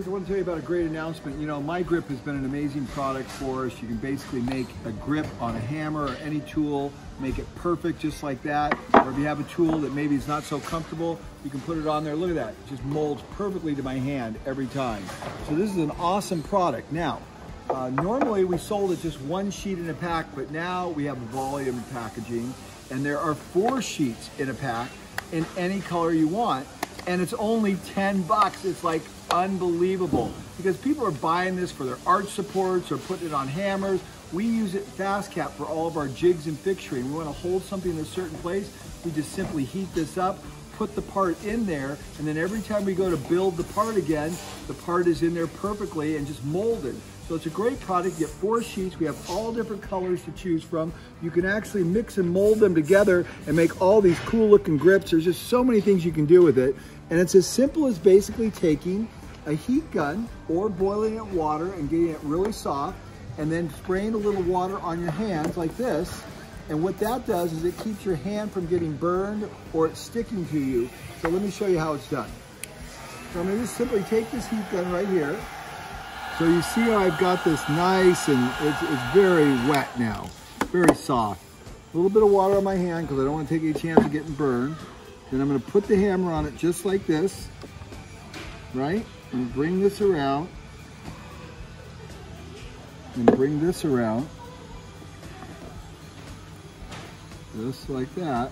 Because I want to tell you about a great announcement. You know, My Grip has been an amazing product for us. You can basically make a grip on a hammer or any tool, make it perfect just like that. Or if you have a tool that maybe is not so comfortable, you can put it on there. Look at that, it just molds perfectly to my hand every time. So this is an awesome product. Now, normally we sold it just one sheet in a pack, but now we have volume packaging, and there are 4 sheets in a pack in any color you want, and it's only 10 bucks. It's like unbelievable, because people are buying this for their arch supports or putting it on hammers. We use it FastCap for all of our jigs and fixturing. We want to hold something in a certain place. We just simply heat this up, put the part in there, and then every time we go to build the part again, the part is in there perfectly and just molded. So it's a great product. You get 4 sheets. We have all different colors to choose from. You can actually mix and mold them together and make all these cool looking grips. There's just so many things you can do with it. And it's as simple as basically taking a heat gun or boiling it in water and getting it really soft, and then spraying a little water on your hands like this. And what that does is it keeps your hand from getting burned or it's sticking to you. So let me show you how it's done. So I'm gonna just simply take this heat gun right here. So you see how I've got this nice, and it's very wet now, very soft. A little bit of water on my hand because I don't want to take any chance of getting burned. Then I'm going to put the hammer on it just like this, right? And bring this around. And bring this around. Just like that.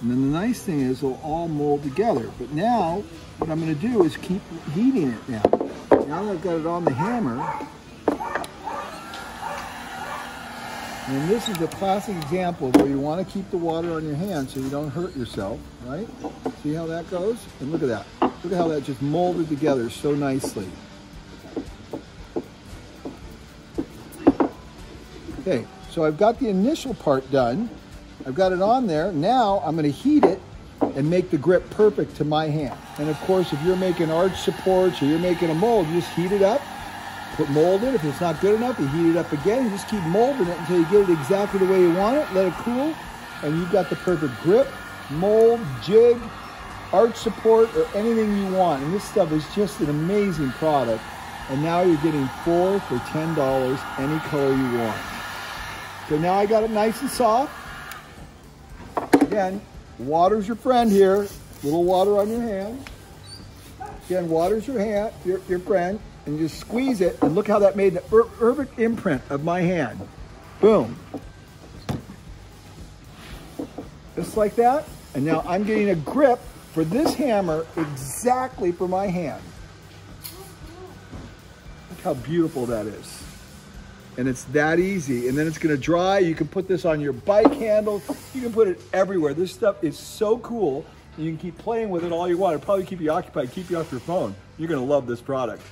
And then the nice thing is they'll all mold together. But now what I'm going to do is keep heating it now. Now that I've got it on the hammer, and this is a classic example of where you want to keep the water on your hand so you don't hurt yourself, right? See how that goes? And look at that. Look at how that just molded together so nicely. Okay, so I've got the initial part done. I've got it on there. Now I'm going to heat it and make the grip perfect to my hand. And of course, if you're making arch supports or you're making a mold, you just heat it up, put mold in. If it's not good enough, you heat it up again. You just keep molding it until you get it exactly the way you want it. Let it cool, and you've got the perfect grip, mold, jig, arch support, or anything you want. And this stuff is just an amazing product. And now you're getting 4 for $10, any color you want. So now I got it nice and soft. Again, water's your friend here. A little water on your hand. Again, water's your hand, your friend, and you just squeeze it, and look how that made the perfect imprint of my hand. Boom. Just like that. And now I'm getting a grip for this hammer exactly for my hand. Look how beautiful that is. And it's that easy. And then it's gonna dry. You can put this on your bike handle. You can put it everywhere. This stuff is so cool. You can keep playing with it all you want. It'll probably keep you occupied, keep you off your phone. You're gonna love this product.